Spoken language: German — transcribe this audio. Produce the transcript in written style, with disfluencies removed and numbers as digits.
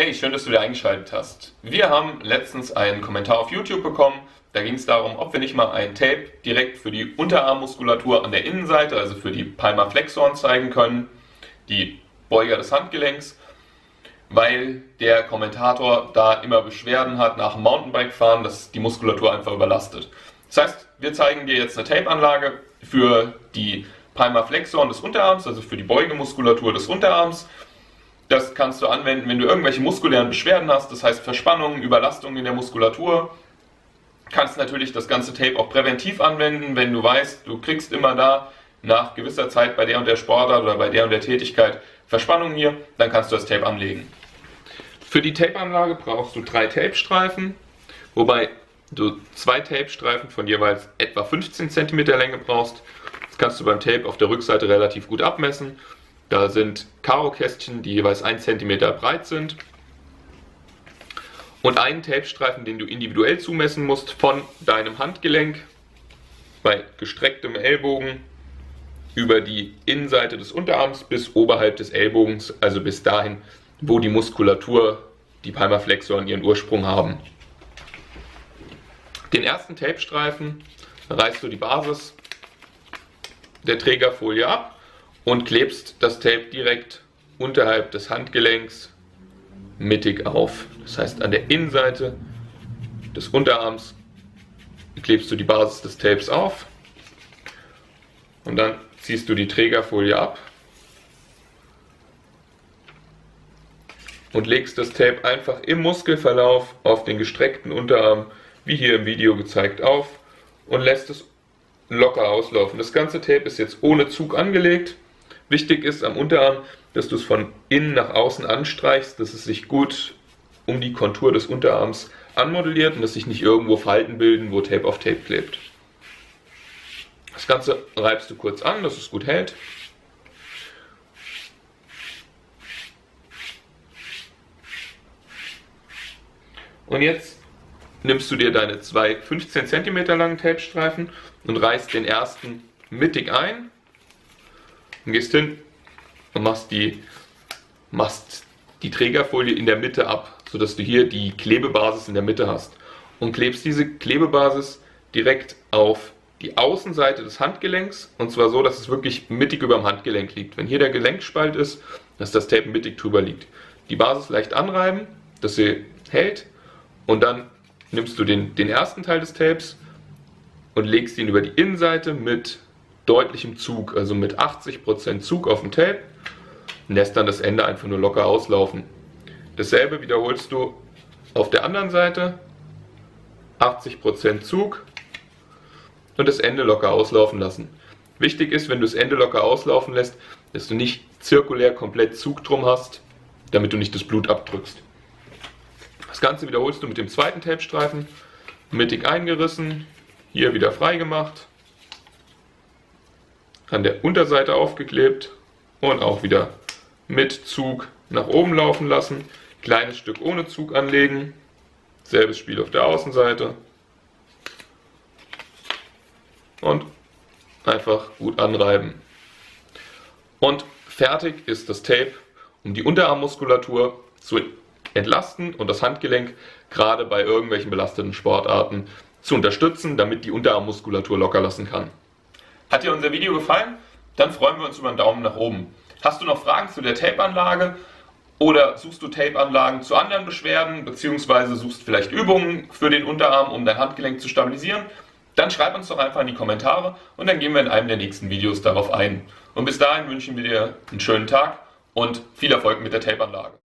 Hey, schön, dass du dir eingeschaltet hast. Wir haben letztens einen Kommentar auf YouTube bekommen, da ging es darum, ob wir nicht mal ein Tape direkt für die Unterarmmuskulatur an der Innenseite, also für die Palmaflexoren zeigen können, die Beuger des Handgelenks, weil der Kommentator da immer Beschwerden hat nach dem Mountainbike-Fahren, dass die Muskulatur einfach überlastet. Das heißt, wir zeigen dir jetzt eine Tape-Anlage für die Palmaflexoren des Unterarms, also für die Beugemuskulatur des Unterarms. Das kannst du anwenden, wenn du irgendwelche muskulären Beschwerden hast, das heißt Verspannungen, Überlastungen in der Muskulatur. Kannst natürlich das ganze Tape auch präventiv anwenden, wenn du weißt, du kriegst immer da nach gewisser Zeit bei der und der Sportart oder bei der und der Tätigkeit Verspannungen hier, dann kannst du das Tape anlegen. Für die Tape-Anlage brauchst du 3 Tapestreifen, wobei du 2 Tapestreifen von jeweils etwa 15 cm Länge brauchst. Das kannst du beim Tape auf der Rückseite relativ gut abmessen. Da sind Karo-Kästchen, die jeweils 1 cm breit sind und einen Tapestreifen, den du individuell zumessen musst von deinem Handgelenk bei gestrecktem Ellbogen über die Innenseite des Unterarms bis oberhalb des Ellbogens, also bis dahin, wo die Muskulatur, die Palmaflexoren ihren Ursprung haben. Den ersten Tapestreifen reißt du die Basis der Trägerfolie ab und klebst das Tape direkt unterhalb des Handgelenks mittig auf. Das heißt, an der Innenseite des Unterarms klebst du die Basis des Tapes auf und dann ziehst du die Trägerfolie ab und legst das Tape einfach im Muskelverlauf auf den gestreckten Unterarm, wie hier im Video gezeigt, auf und lässt es locker auslaufen. Das ganze Tape ist jetzt ohne Zug angelegt. Wichtig ist am Unterarm, dass du es von innen nach außen anstreichst, dass es sich gut um die Kontur des Unterarms anmodelliert und dass sich nicht irgendwo Falten bilden, wo Tape auf Tape klebt. Das Ganze reibst du kurz an, dass es gut hält. Und jetzt nimmst du dir deine 2 15 cm langen Tapestreifen und reißt den ersten mittig ein. Und gehst hin und machst die Trägerfolie in der Mitte ab, sodass du hier die Klebebasis in der Mitte hast. Und klebst diese Klebebasis direkt auf die Außenseite des Handgelenks, und zwar so, dass es wirklich mittig über dem Handgelenk liegt. Wenn hier der Gelenkspalt ist, dass das Tape mittig drüber liegt. Die Basis leicht anreiben, dass sie hält, und dann nimmst du den ersten Teil des Tapes und legst ihn über die Innenseite mit deutlichem Zug, also mit 80% Zug auf dem Tape, und lässt dann das Ende einfach nur locker auslaufen. Dasselbe wiederholst du auf der anderen Seite, 80% Zug und das Ende locker auslaufen lassen. Wichtig ist, wenn du das Ende locker auslaufen lässt, dass du nicht zirkulär komplett Zug drum hast, damit du nicht das Blut abdrückst. Das Ganze wiederholst du mit dem zweiten Tapestreifen, mittig eingerissen, hier wieder frei gemacht, an der Unterseite aufgeklebt und auch wieder mit Zug nach oben laufen lassen. Kleines Stück ohne Zug anlegen. Selbes Spiel auf der Außenseite. Und einfach gut anreiben. Und fertig ist das Tape, um die Unterarmmuskulatur zu entlasten und das Handgelenk gerade bei irgendwelchen belasteten Sportarten zu unterstützen, damit die Unterarmmuskulatur locker lassen kann. Hat dir unser Video gefallen? Dann freuen wir uns über einen Daumen nach oben. Hast du noch Fragen zu der Tape-Anlage oder suchst du Tape-Anlagen zu anderen Beschwerden bzw. suchst vielleicht Übungen für den Unterarm, um dein Handgelenk zu stabilisieren? Dann schreib uns doch einfach in die Kommentare und dann gehen wir in einem der nächsten Videos darauf ein. Und bis dahin wünschen wir dir einen schönen Tag und viel Erfolg mit der Tape-Anlage.